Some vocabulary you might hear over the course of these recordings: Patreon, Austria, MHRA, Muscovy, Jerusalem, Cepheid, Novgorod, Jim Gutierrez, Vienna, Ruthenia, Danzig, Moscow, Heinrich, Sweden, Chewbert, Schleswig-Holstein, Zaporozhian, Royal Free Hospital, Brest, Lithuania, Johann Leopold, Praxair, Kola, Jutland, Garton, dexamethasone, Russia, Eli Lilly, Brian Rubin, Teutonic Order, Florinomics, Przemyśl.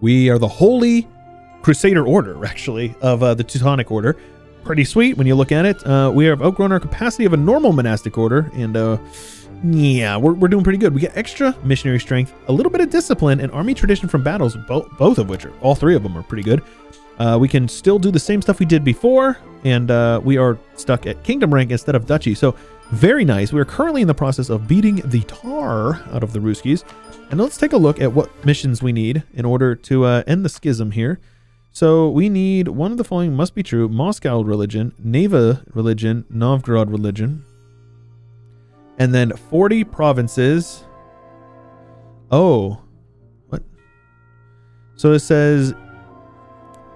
We are the Holy Crusader Order, actually, of the Teutonic Order. Pretty sweet when you look at it. We have outgrown our capacity of a normal monastic order, and yeah, we're doing pretty good. We get extra missionary strength, a little bit of discipline, and army tradition from battles, both of which are, all three of them are pretty good. We can still do the same stuff we did before, and we are stuck at kingdom rank instead of duchy, so very nice. We are currently in the process of beating the tar out of the Ruskies, and let's take a look at what missions we need in order to end the schism here. So we need one of the following must be true: Moscow religion, Neva religion, Novgorod religion, and then 40 provinces. Oh, what? So it says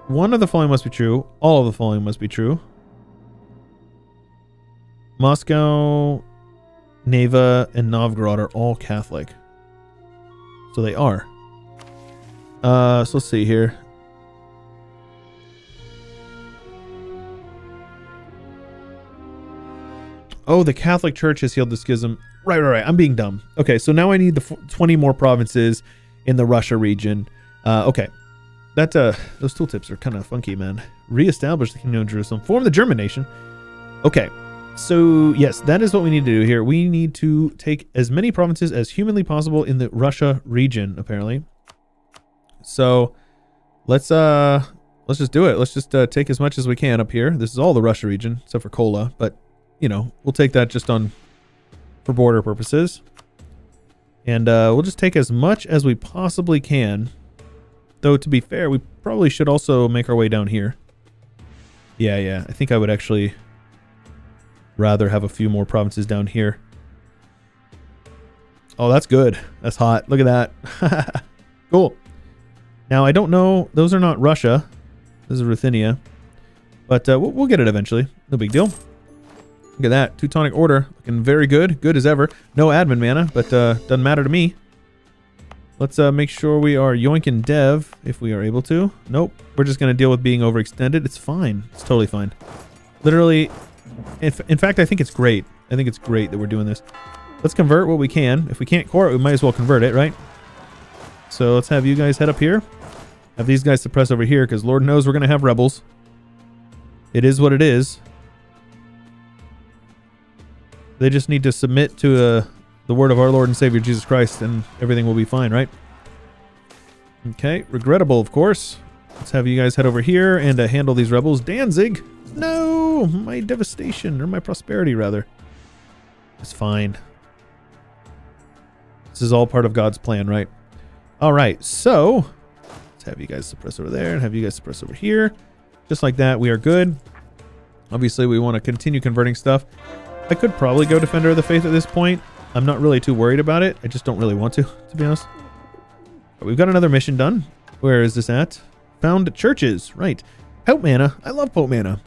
one of the following must be true. All of the following must be true. Moscow, Neva, and Novgorod are all Catholic. So they are. So let's see here. Oh, the Catholic Church has healed the schism. Right. I'm being dumb. Okay, so now I need the 20 more provinces in the Russia region. Okay. That, those tooltips are kind of funky, man. Reestablish the Kingdom of Jerusalem. Form the German nation. Okay. So, yes, that is what we need to do here. We need to take as many provinces as humanly possible in the Russia region, apparently. So, let's just do it. Let's just take as much as we can up here. This is all the Russia region, except for Kola, but... you know, we'll take that just on for border purposes, and we'll just take as much as we possibly can. Though, to be fair, we probably should also make our way down here. Yeah, I think I would actually rather have a few more provinces down here. Oh, that's good. That's hot. Look at that. Cool. Now, I don't know. Those are not Russia. This is Ruthenia, but we'll get it eventually. No big deal. Look at that. Teutonic Order. Looking very good. Good as ever. No admin mana, but doesn't matter to me. Let's make sure we are yoinking Dev if we are able to. Nope. We're just going to deal with being overextended. It's fine. It's totally fine. Literally, in fact, I think it's great. I think it's great that we're doing this. Let's convert what we can. If we can't core it, we might as well convert it, right? So let's have you guys head up here. Have these guys suppress over here, because Lord knows we're going to have rebels. It is what it is. They just need to submit to the word of our Lord and Savior Jesus Christ, and everything will be fine, right? Okay, regrettable, of course. Let's have you guys head over here and handle these rebels. Danzig! No! My devastation, or my prosperity, rather. It's fine. This is all part of God's plan, right? Alright, so... let's have you guys suppress over there, and have you guys suppress over here. Just like that, we are good. Obviously, we want to continue converting stuff. I could probably go Defender of the Faith at this point. I'm not really too worried about it. I just don't really want to be honest. But we've got another mission done. Where is this at? Found churches. Right. Pope mana. I love Pope mana.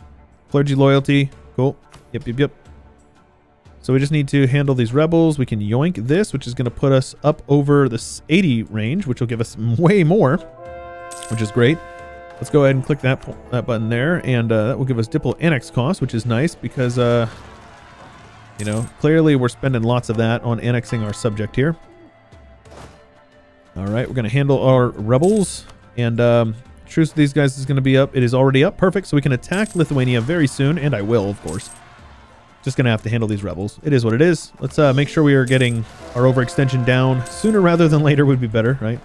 Clergy loyalty. Cool. Yep. So we just need to handle these rebels. We can yoink this, which is going to put us up over this 80 range, which will give us way more, which is great. Let's go ahead and click that button there. And that will give us Diplo Annex cost, which is nice because... you know, clearly we're spending lots of that on annexing our subject here. All right, we're going to handle our rebels. And truce with these guys is going to be up. It is already up. Perfect. So we can attack Lithuania very soon. And I will, of course. Just going to have to handle these rebels. It is what it is. Let's make sure we are getting our overextension down. Sooner rather than later would be better, right?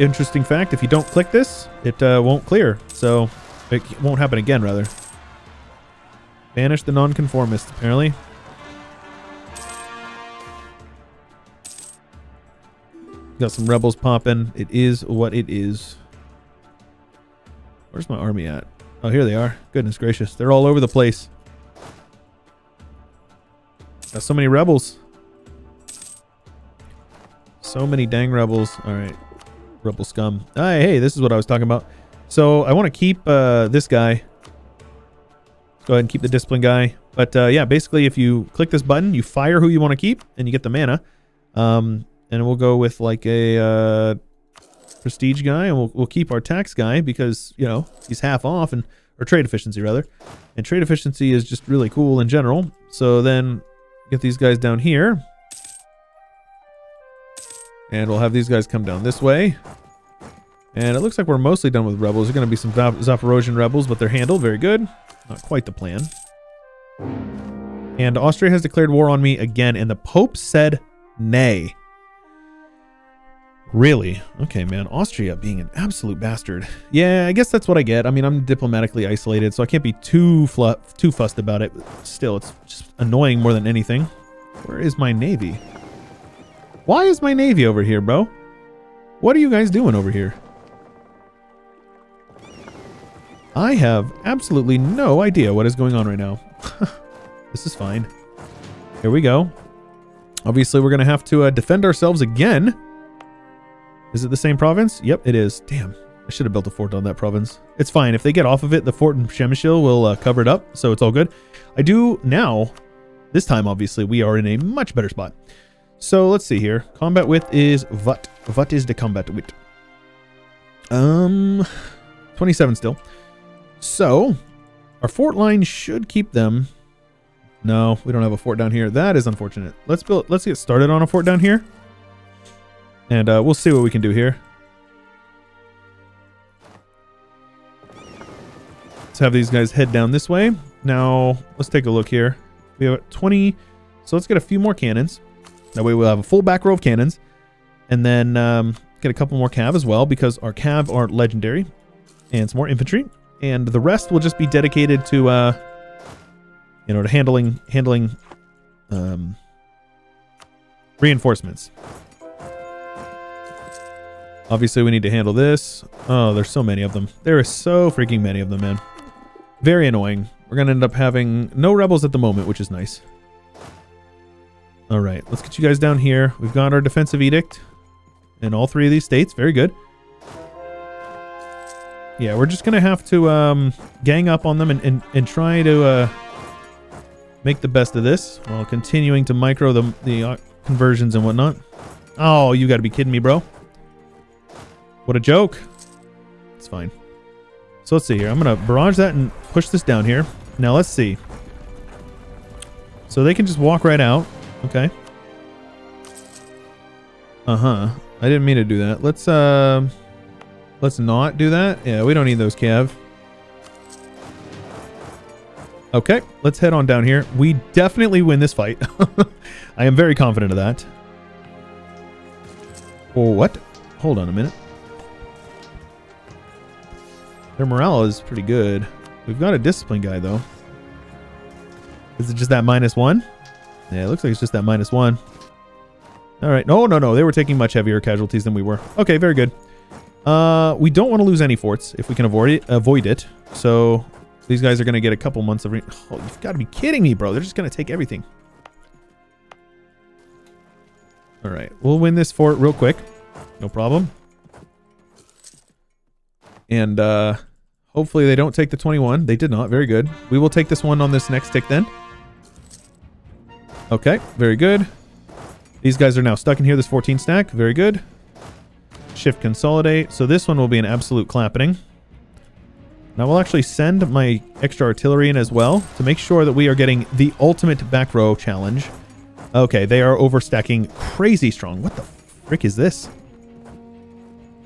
Interesting fact. If you don't click this, it won't clear. So it won't happen again, rather. Banish the nonconformist, apparently. Got some rebels popping. It is what it is. Where's my army at? Oh, here they are. Goodness gracious. They're all over the place. Got so many rebels. So many dang rebels. All right. Rebel scum. Hey, this is what I was talking about. So I want to keep this guy. Go ahead and keep the discipline guy. But yeah, basically if you click this button, you fire who you want to keep and you get the mana. And we'll go with like a prestige guy, and we'll keep our tax guy because, you know, he's half off, and or trade efficiency rather. And trade efficiency is just really cool in general. So then get these guys down here. And we'll have these guys come down this way. And it looks like we're mostly done with rebels. There's going to be some Zaporozhian rebels, but they're handled. Very good. Not quite the plan. And Austria has declared war on me again, and the Pope said nay. Really? Okay, man. Austria being an absolute bastard. Yeah, I guess that's what I get. I mean, I'm diplomatically isolated, so I can't be too fussed about it. But still, it's just annoying more than anything. Where is my navy? Why is my navy over here, bro? What are you guys doing over here? I have absolutely no idea what is going on right now. This is fine. Here we go. Obviously, we're going to have to defend ourselves again. Is it the same province? Yep, it is. Damn. I should have built a fort on that province. It's fine. If they get off of it, the fort in Przemyśl will cover it up, so it's all good. I do now. This time, obviously, we are in a much better spot. So, let's see here. Combat width is what? What is the combat width? 27 still. So, our fort line should keep them. No, we don't have a fort down here. That is unfortunate. Let's get started on a fort down here. And we'll see what we can do here. Let's have these guys head down this way. Now, let's take a look here. We have 20. So let's get a few more cannons. That way we'll have a full back row of cannons. And then get a couple more cav as well, because our cav are legendary. And some more infantry. And the rest will just be dedicated to, you know, to handling reinforcements. Obviously, we need to handle this. Oh, there's so many of them. There is so freaking many of them, man. Very annoying. We're going to end up having no rebels at the moment, which is nice. All right, let's get you guys down here. We've got our defensive edict in all three of these states. Very good. Yeah, we're just going to have to gang up on them and try to make the best of this while continuing to micro the conversions and whatnot. Oh, you got to be kidding me, bro. What a joke. It's fine. So let's see here. I'm going to barrage that and push this down here. Now let's see. So they can just walk right out. Okay. Uh-huh. I didn't mean to do that. Let's not do that. Yeah, we don't need those cav. Okay. Let's head on down here. We definitely win this fight. I am very confident of that. Oh, what? Hold on a minute. Their morale is pretty good. We've got a discipline guy, though. Is it just that -1? Yeah, it looks like it's just that -1. All right. No, no, no. They were taking much heavier casualties than we were. Okay, very good. We don't want to lose any forts if we can avoid it. So these guys are going to get a couple months of... Oh, you've got to be kidding me, bro. They're just going to take everything. All right. We'll win this fort real quick. No problem. And hopefully they don't take the 21. They did not. Very good. We will take this one on this next tick then. Okay. Very good. These guys are now stuck in here. This 14 stack. Very good. Shift consolidate. So this one will be an absolute clappening. Now we'll actually send my extra artillery in as well to make sure that we are getting the ultimate back row challenge. Okay. They are overstacking crazy strong. What the frick is this?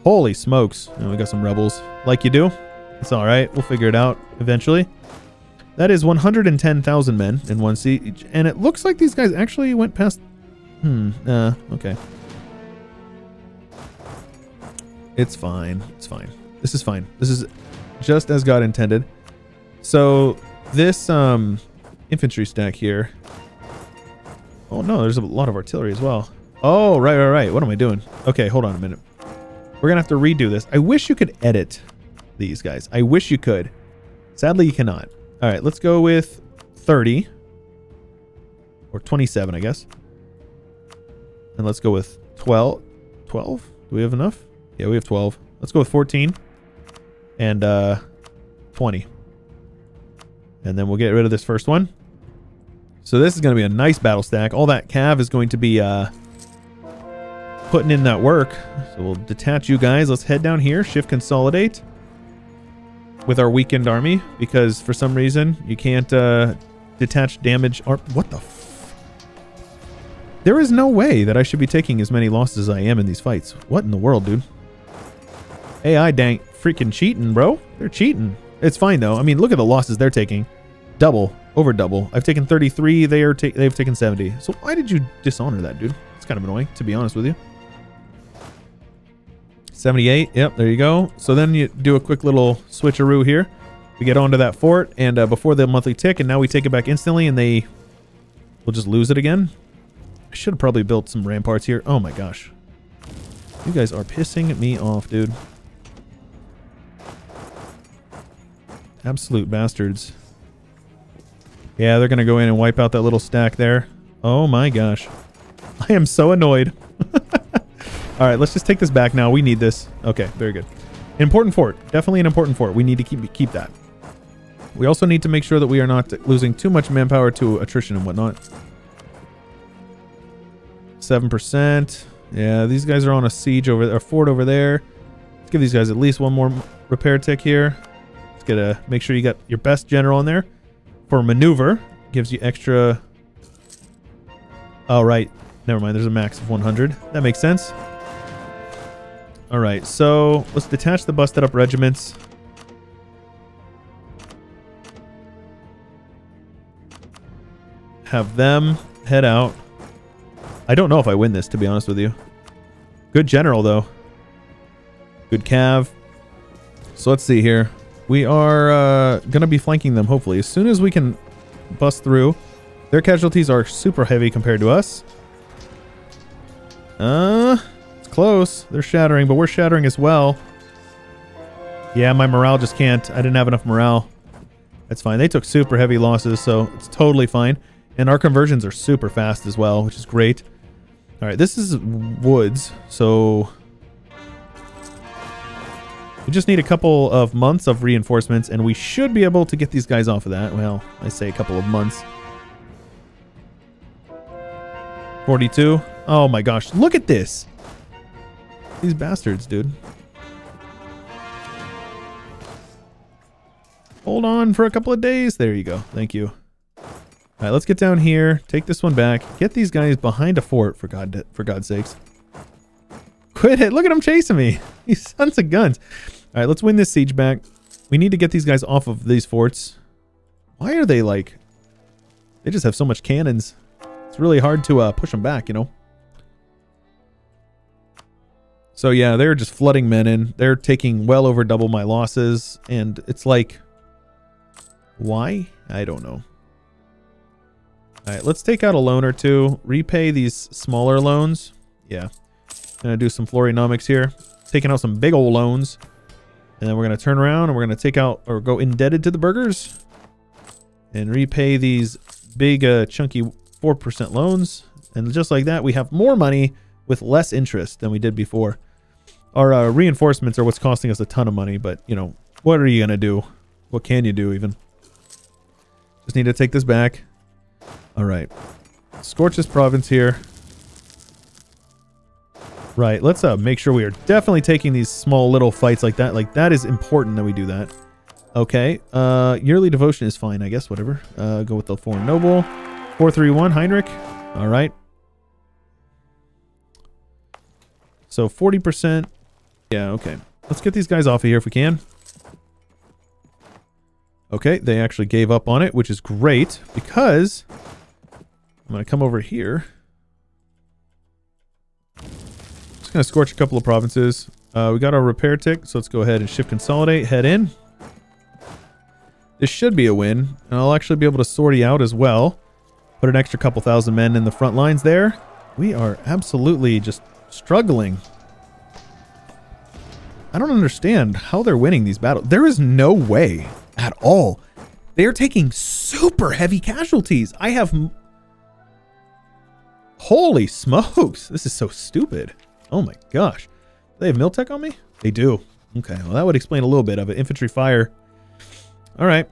Holy smokes. Oh, we got some rebels. Like you do. It's all right. We'll figure it out eventually. That is 110,000 men in one siege. And it looks like these guys actually went past... okay. It's fine. It's fine. This is fine. This is just as God intended. So this infantry stack here... Oh, no. There's a lot of artillery as well. Oh, right. What am I doing? Okay, hold on a minute. We're going to have to redo this. I wish you could edit these guys. I wish you could. Sadly, you cannot. All right, let's go with 30. Or 27, I guess. And let's go with 12. 12? Do we have enough? Yeah, we have 12. Let's go with 14. And 20. And then we'll get rid of this first one. So this is going to be a nice battle stack. All that cav is going to be... putting in that work. So we'll detach you guys. Let's head down here. Shift consolidate with our weakened army, because for some reason you can't detach damage. What the f There is no way that I should be taking as many losses as I am in these fights. What in the world, dude? AI dank freaking cheating, bro. They're cheating. It's fine, though. I mean, look at the losses they're taking. Double. Over double. I've taken 33. They've taken 70. So why did you dishonor that, dude? It's kind of annoying, to be honest with you. 78. Yep, there you go. So then you do a quick little switcheroo here. We get onto that fort, and before the monthly tick, and now we take it back instantly, and they will just lose it again. I should have probably built some ramparts here. Oh my gosh. You guys are pissing me off, dude. Absolute bastards. Yeah, they're going to go in and wipe out that little stack there. Oh my gosh. I am so annoyed. All right, let's just take this back now. We need this. Okay, very good. Important fort. Definitely an important fort. We need to keep that. We also need to make sure that we are not losing too much manpower to attrition and whatnot. 7%. Yeah, these guys are on a siege over there, a fort over there. Let's give these guys at least one more repair tick here. Let's get a, make sure you got your best general in there for maneuver. Gives you extra. All right, never mind. There's a max of 100. That makes sense. All right, so let's detach the busted up regiments. Have them head out. I don't know if I win this, to be honest with you. Good general, though. Good cav. So let's see here. We are going to be flanking them, hopefully. As soon as we can bust through. Their casualties are super heavy compared to us. It's close. They're shattering, but we're shattering as well. Yeah, my morale just can't. I didn't have enough morale. That's fine. They took super heavy losses, so it's totally fine. And our conversions are super fast as well, which is great. All right, this is woods, so we just need a couple of months of reinforcements, and we should be able to get these guys off of that. Well, I say a couple of months. 42. Oh my gosh, look at this. These bastards, dude. Hold on for a couple of days. There you go. Thank you. All right, let's get down here, take this one back, get these guys behind a fort, for God's sakes. Quit it. Look at them chasing me. These sons of guns. All right, let's win this siege back. We need to get these guys off of these forts. Why are they like... They just have so much cannons. It's really hard to push them back, you know? So yeah, they're just flooding men in. They're taking well over double my losses, and it's like... Why? I don't know. All right, let's take out a loan or two, repay these smaller loans. Yeah, gonna do some florinomics here, taking out some big old loans, and then we're gonna turn around and we're gonna take out or go indebted to the burgers, and repay these big chunky 4% loans, and just like that, we have more money with less interest than we did before. Our reinforcements are what's costing us a ton of money, but you know, what are you gonna do? What can you do even? Just need to take this back. All right, scorch this province here. Right, let's make sure we are definitely taking these small little fights like that. Like that is important that we do that. Okay, yearly devotion is fine, I guess. Whatever. Go with the foreign noble. 431 Heinrich. All right. So 40%. Yeah. Okay. Let's get these guys off of here if we can. Okay, they actually gave up on it, which is great because. I'm going to come over here. Just going to scorch a couple of provinces. We got our repair tick, so let's go ahead and shift consolidate, head in. This should be a win, and I'll actually be able to sortie out as well. Put an extra couple thousand men in the front lines there. We are absolutely just struggling. I don't understand how they're winning these battles. There is no way at all. They're taking super heavy casualties. I have... Holy smokes. This is so stupid. Oh my gosh. Do they have Miltech on me? They do. Okay. Well, that would explain a little bit of it. Infantry fire. All right.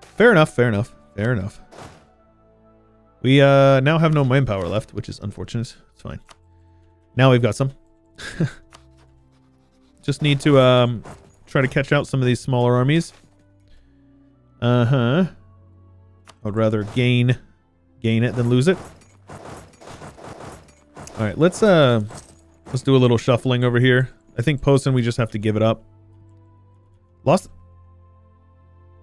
Fair enough. Fair enough. Fair enough. We now have no manpower left, which is unfortunate. It's fine. Now we've got some. Just need to try to catch out some of these smaller armies. Uh-huh. I'd rather gain it than lose it. All right, let's do a little shuffling over here. I think Posen, we just have to give it up. Lost.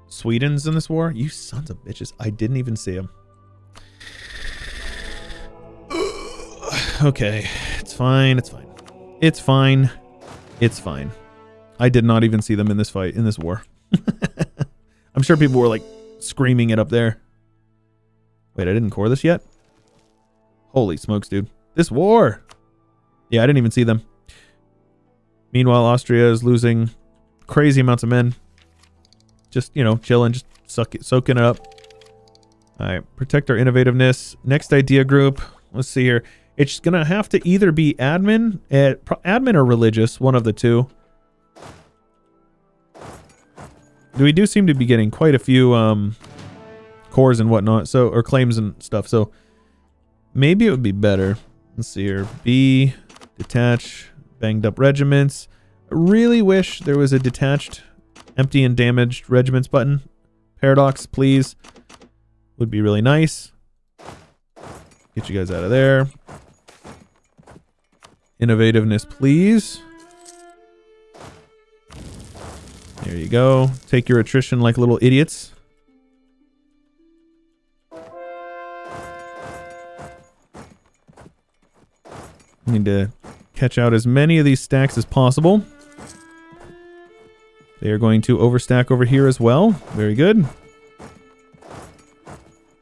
Sweden's in this war? You sons of bitches. I didn't even see him. Okay. It's fine. It's fine. It's fine. It's fine. I did not even see them in this fight, in this war. I'm sure people were like screaming it up there. Wait, I didn't core this yet? Holy smokes, dude. This war. Yeah, I didn't even see them. Meanwhile, Austria is losing crazy amounts of men. Just, you know, chilling, just soaking it up. All right, protect our innovativeness. Next idea group. Let's see here. It's going to have to either be admin, admin or religious, one of the two. We do seem to be getting quite a few cores and whatnot, so, or claims and stuff. So maybe it would be better. Let's see here. B, detach, banged up regiments. I really wish there was a detached, empty and damaged regiments button. Paradox, please. Would be really nice. Get you guys out of there. Innovativeness, please. There you go. Take your attrition like little idiots. Need to catch out as many of these stacks as possible. They are going to overstack over here as well. Very good.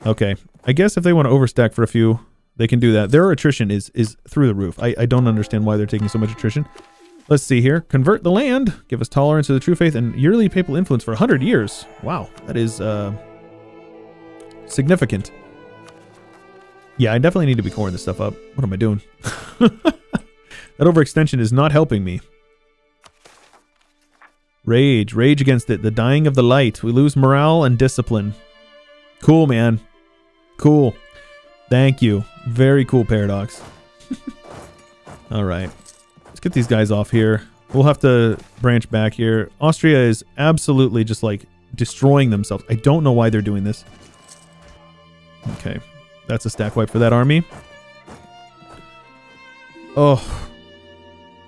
Okay. I guess if they want to overstack for a few, they can do that. Their attrition is through the roof. I don't understand why they're taking so much attrition. Let's see here. Convert the land. Give us tolerance to the true faith and yearly papal influence for 100 years. Wow. That is significant. Yeah, I definitely need to be coring this stuff up. What am I doing? That overextension is not helping me. Rage. Rage against it. The dying of the light. We lose morale and discipline. Cool, man. Cool. Thank you. Very cool, Paradox. All right. Let's get these guys off here. We'll have to branch back here. Austria is absolutely just, like, destroying themselves. I don't know why they're doing this. Okay. That's a stack wipe for that army. Oh.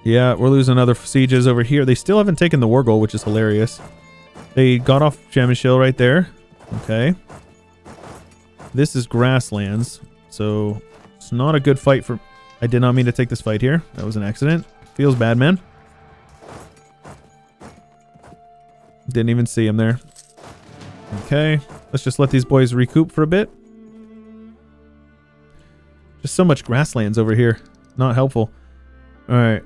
Yeah, we're losing other sieges over here. They still haven't taken the war goal, which is hilarious. They got off Przemyśl right there. Okay. This is grasslands, so it's not a good fight for... I did not mean to take this fight here. That was an accident. Feels bad, man. Didn't even see him there. Okay. Let's just let these boys recoup for a bit. Just so much grasslands over here. Not helpful. All right.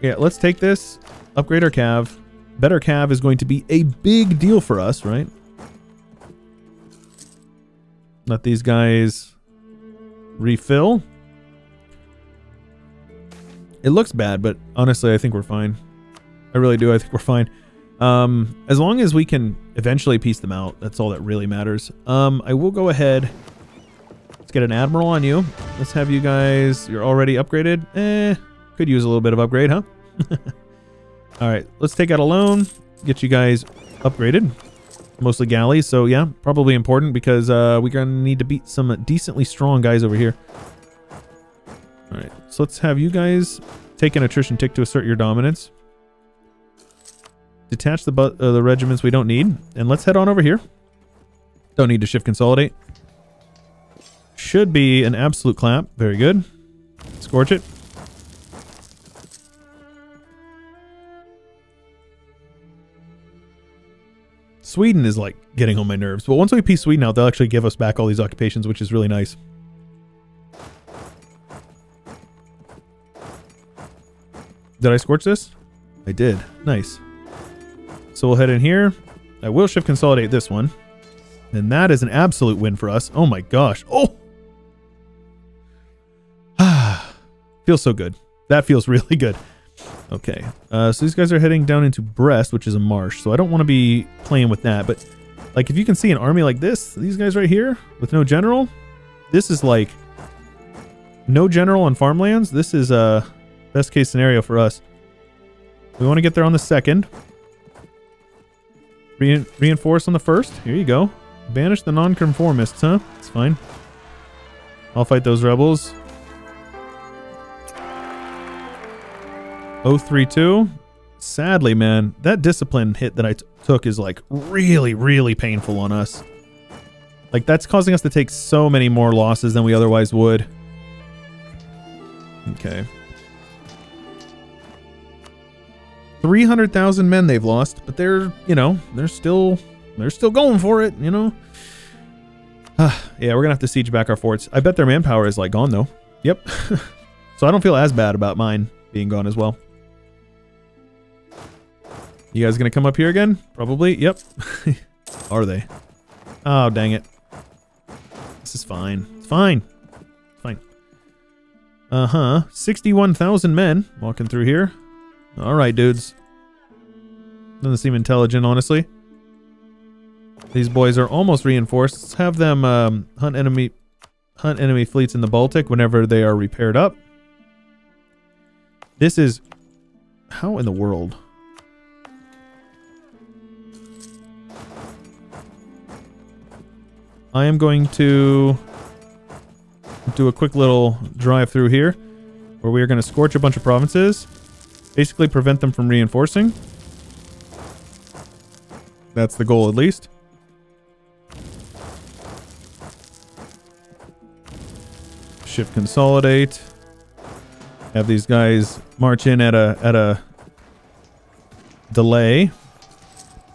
Yeah, let's take this, upgrade our cav. Better cav is going to be a big deal for us, right? Let these guys refill. It looks bad, but honestly, I think we're fine. I really do. I think we're fine. As long as we can eventually piece them out, that's all that really matters. I will go ahead. Let's get an admiral on you. Let's have you guys, you're already upgraded. Could use a little bit of upgrade, huh? All right, let's take out a loan, get you guys upgraded. Mostly galleys, so yeah, probably important because we're going to need to beat some decently strong guys over here. All right, so let's have you guys take an attrition tick to assert your dominance. Detach the regiments we don't need, and let's head on over here. Don't need to shift consolidate. Should be an absolute clap. Very good. Scorch it. Sweden is like getting on my nerves, but once we piece Sweden out, they'll actually give us back all these occupations, which is really nice. Did I scorch this? I did. Nice. So we'll head in here. I will shift consolidate this one. And that is an absolute win for us. Oh my gosh. Oh! Ah. Feels so good. That feels really good. Okay, so these guys are heading down into Brest, which is a marsh, so I don't want to be playing with that, but like if you can see an army like this, these guys right here with no general, this is like no general on farmlands. This is a best case scenario for us. We want to get there on the second. Reinforce on the first. Here you go. Banish the nonconformists, huh? It's fine. I'll fight those rebels. 032. Sadly, man, that discipline hit that I took is like really, really painful on us. Like, that's causing us to take so many more losses than we otherwise would. Okay. 300,000 men they've lost, but they're, you know, they're still going for it, you know? Yeah, we're gonna have to siege back our forts. I bet their manpower is like gone though. Yep. So I don't feel as bad about mine being gone as well. You guys gonna come up here again? Probably. Yep. Are they? Oh, dang it. This is fine. It's fine. Fine. 61,000 men walking through here. All right, dudes. Doesn't seem intelligent, honestly. These boys are almost reinforced. Let's have them hunt enemy fleets in the Baltic whenever they are repaired up. This is... How in the world? I am going to do a quick little drive through here where we are going to scorch a bunch of provinces. Basically prevent them from reinforcing. That's the goal, at least. Shift consolidate. Have these guys march in at a delay.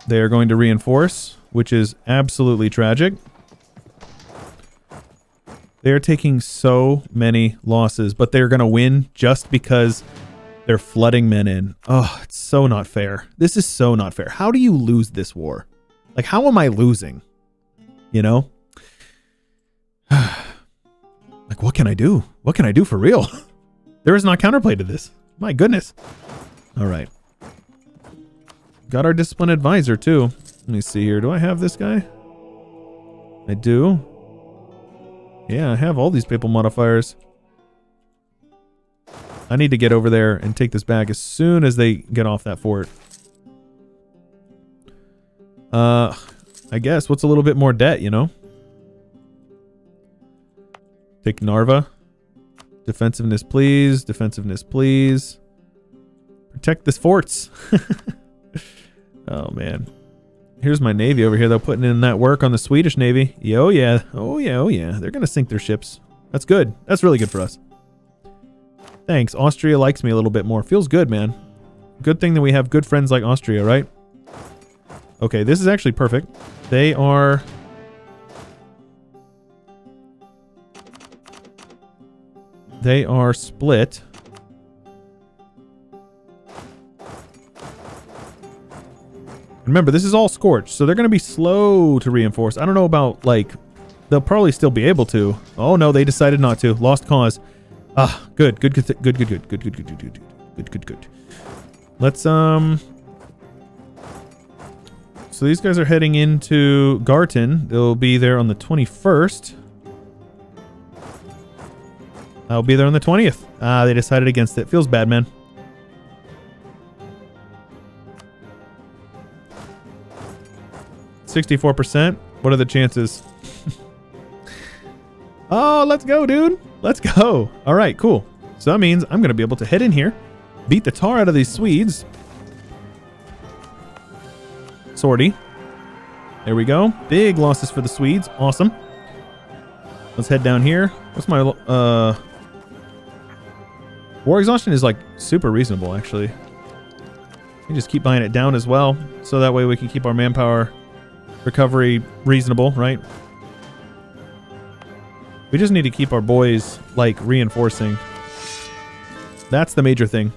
They are going to reinforce, which is absolutely tragic. They're taking so many losses, but they're going to win just because they're flooding men in. Oh, it's so not fair. This is so not fair. How do you lose this war? Like, how am I losing? You know? Like, what can I do? What can I do for real? There is not counterplay to this. My goodness. All right. Got our discipline advisor, too. Let me see here. Do I have this guy? I do. Yeah, I have all these papal modifiers. I need to get over there and take this back as soon as they get off that fort. I guess. What's a little bit more debt, you know? Take Narva. Defensiveness, please. Defensiveness, please. Protect this forts. Oh, man. Here's my navy over here, though, putting in that work on the Swedish navy. Oh, yeah. Oh, yeah. Oh, yeah. They're going to sink their ships. That's good. That's really good for us. Thanks. Austria likes me a little bit more. Feels good, man. Good thing that we have good friends like Austria, right? Okay, this is actually perfect. They are... They are split. Remember, this is all scorched, so they're going to be slow to reinforce. I don't know about, like, they'll probably still be able to. Oh, no, they decided not to. Lost cause. Ah, good. Good. Let's, So these guys are heading into Garton. They'll be there on the 21st. I'll be there on the 20th. Ah, they decided against it. Feels bad, man. %. What are the chances? Oh, let's go, dude. Let's go. All right, cool. So that means I'm going to be able to head in here, beat the tar out of these Swedes. Sortie. There we go. Big losses for the Swedes. Awesome. Let's head down here. What's my... War exhaustion is like super reasonable, actually. We just keep buying it down as well. So that way we can keep our manpower... recovery reasonable, right? We just need to keep our boys, like, reinforcing. That's the major thing.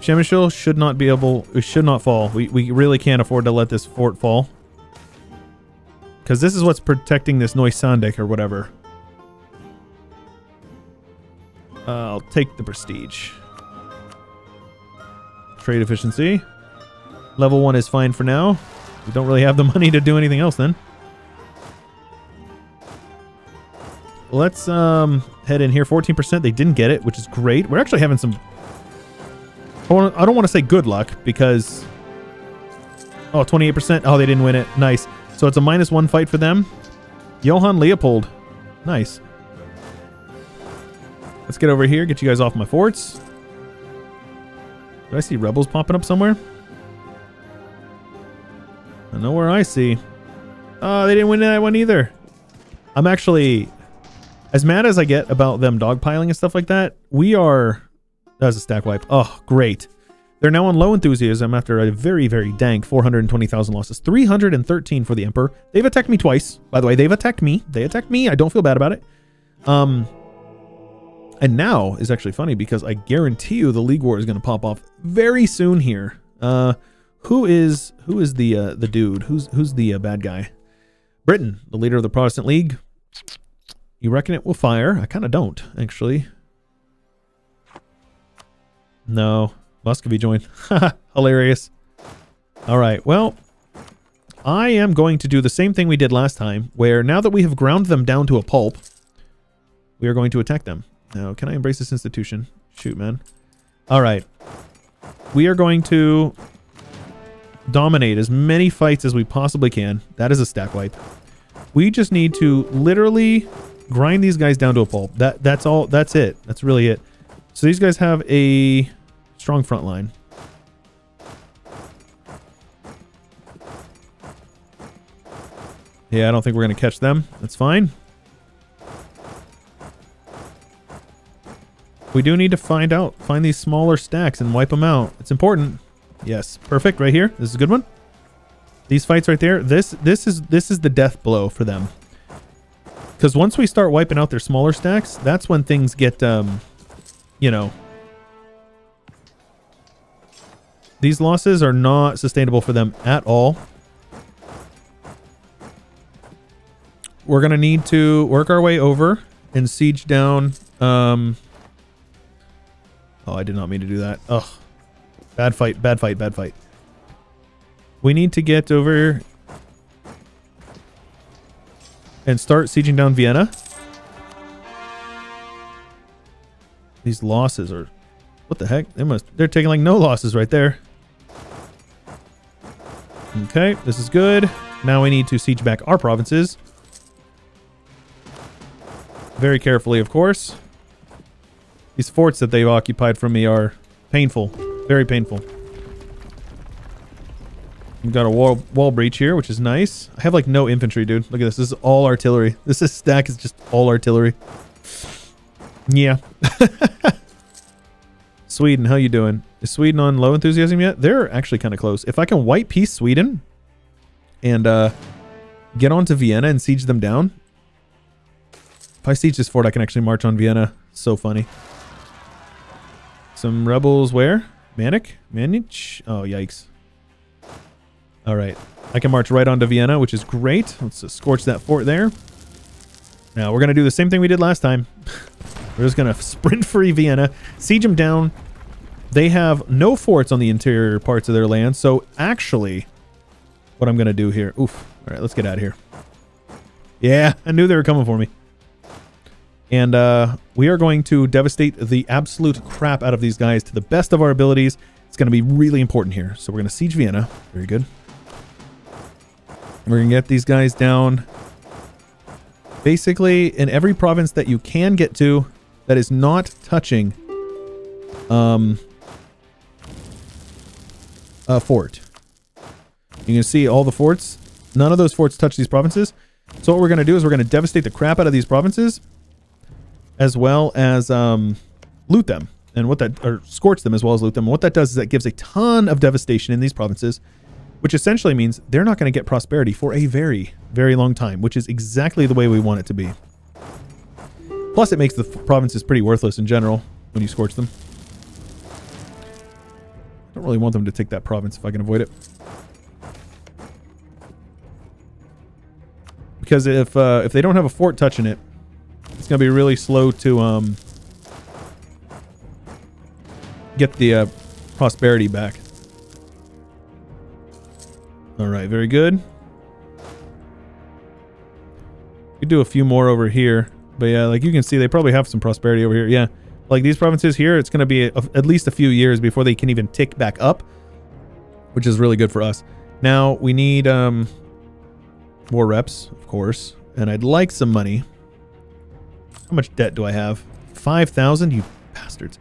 Przemyśl should not be able... It should not fall. We really can't afford to let this fort fall. Because this is what's protecting this Neusandik or whatever. I'll take the prestige. Trade efficiency. Level 1 is fine for now. We don't really have the money to do anything else then. Let's head in here. 14%. They didn't get it, which is great. We're actually having some... I don't want to say good luck because... Oh, 28%. Oh, they didn't win it. Nice. So it's a -1 fight for them. Johann Leopold. Nice. Let's get over here. Get you guys off my forts. Do I see rebels popping up somewhere? I know where I see. Oh, they didn't win that one either. I'm actually, as mad as I get about them dogpiling and stuff like that, we are... That was a stack wipe. Oh, great. They're now on low enthusiasm after a very, very dank 420,000 losses. 313 for the Emperor. They've attacked me twice. By the way, they've attacked me. They attacked me. I don't feel bad about it. And now is actually funny because I guarantee you the League War is going to pop off very soon here. Who is the dude? Who's the bad guy? Britain, the leader of the Protestant League. You reckon it will fire? I kind of don't, actually. No. Muscovy joined. Hilarious. All right. Well, I am going to do the same thing we did last time, where now that we have ground them down to a pulp, we are going to attack them. Now, can I embrace this institution? Shoot, man. All right. We are going to dominate as many fights as we possibly can. That is a stack wipe. We just need to literally grind these guys down to a pulp. That's all. That's it. That's really it. So these guys have a strong front line. Yeah, I don't think we're going to catch them. That's fine. We do need to find these smaller stacks and wipe them out. It's important. Yes, perfect right here. This is a good one. These fights right there. This is the death blow for them. Because once we start wiping out their smaller stacks, that's when things get, you know. These losses are not sustainable for them at all. We're going to need to work our way over and siege down. Oh, I did not mean to do that. Ugh. Bad fight, bad fight, bad fight. We need to get over here and start sieging down Vienna. These losses are... What the heck? They're taking like no losses right there. Okay, this is good. Now we need to siege back our provinces. Very carefully, of course. These forts that they've occupied from me are painful. Very painful. We've got a wall breach here, which is nice. I have like no infantry, dude. Look at this. This is all artillery. This stack is just all artillery. Yeah. Sweden, how you doing? Is Sweden on low enthusiasm yet? They're actually kind of close. If I can white piece Sweden and get onto Vienna and siege them down. If I siege this fort, I can actually march on Vienna. So funny. Some rebels where? Manich? Oh, yikes. All right. I can march right onto Vienna, which is great. Let's scorch that fort there. Now, we're going to do the same thing we did last time. We're just going to sprint free Vienna, siege them down. They have no forts on the interior parts of their land. So actually what I'm going to do here. Oof. All right, let's get out of here. Yeah, I knew they were coming for me. And we are going to devastate the absolute crap out of these guys to the best of our abilities. It's going to be really important here. So we're going to siege Vienna. Very good. We're going to get these guys down. Basically, in every province that you can get to, that is not touching a fort. You can see all the forts. None of those forts touch these provinces. So what we're going to do is we're going to devastate the crap out of these provinces, as well as loot them, and what that, or scorch them as well as loot them. And what that does is that gives a ton of devastation in these provinces, which essentially means they're not going to get prosperity for a very, very long time, which is exactly the way we want it to be. Plus, it makes the provinces pretty worthless in general when you scorch them. I don't really want them to take that province if I can avoid it. Because if they don't have a fort touching it, it's going to be really slow to get the prosperity back. All right, very good. We could do a few more over here. But yeah, like you can see, they probably have some prosperity over here. Yeah, like these provinces here, it's going to be at least a few years before they can even tick back up, which is really good for us. Now we need more reps, of course, and I'd like some money. How much debt do I have? 5,000, you bastards.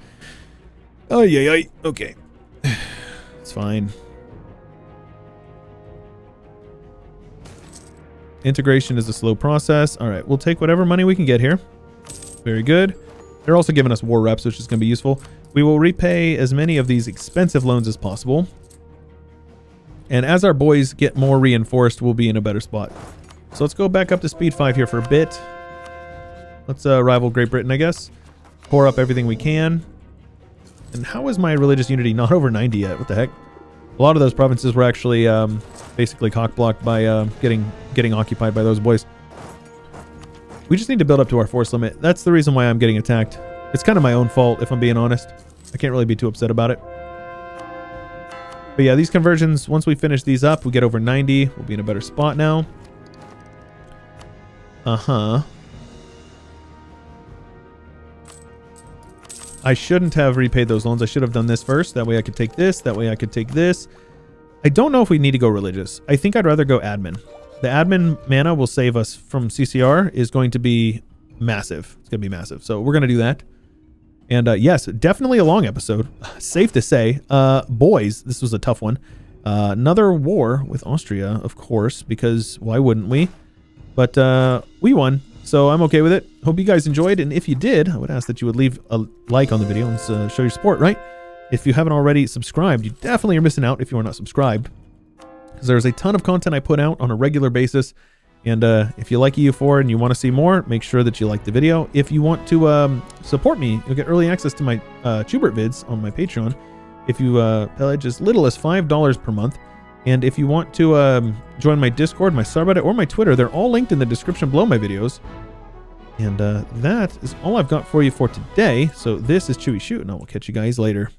Oh, yeah, okay. It's fine. Integration is a slow process. All right, we'll take whatever money we can get here. Very good. They're also giving us war reps, which is going to be useful. We will repay as many of these expensive loans as possible. And as our boys get more reinforced, we'll be in a better spot. So let's go back up to speed 5 here for a bit. Let's rival Great Britain, I guess. Pour up everything we can. And how is my religious unity not over 90 yet? What the heck? A lot of those provinces were actually basically cock-blocked by getting occupied by those boys. We just need to build up to our force limit. That's the reason why I'm getting attacked. It's kind of my own fault, if I'm being honest. I can't really be too upset about it. But yeah, these conversions, once we finish these up, we get over 90. We'll be in a better spot now. Uh-huh. I shouldn't have repaid those loans. I should have done this first. That way I could take this. That way I could take this. I don't know if we need to go religious. I think I'd rather go admin. The admin mana will save us from CCR is going to be massive. It's going to be massive. So we're going to do that. And yes, definitely a long episode. Safe to say. Boys, this was a tough one. Another war with Austria, of course, because why wouldn't we? But we won, so I'm okay with it. Hope you guys enjoyed, and if you did, I would ask that you would leave a like on the video and show your support, right? If you haven't already subscribed, you definitely are missing out if you are not subscribed, because there's a ton of content I put out on a regular basis. And if you like EU4 and you want to see more, make sure that you like the video. If you want to support me, you'll get early access to my Chewbert vids on my Patreon. If you pledge as little as $5 per month. And if you want to join my Discord, my subreddit, or my Twitter, they're all linked in the description below my videos. And that is all I've got for you for today. So this is Chewyshoot, and I will catch you guys later.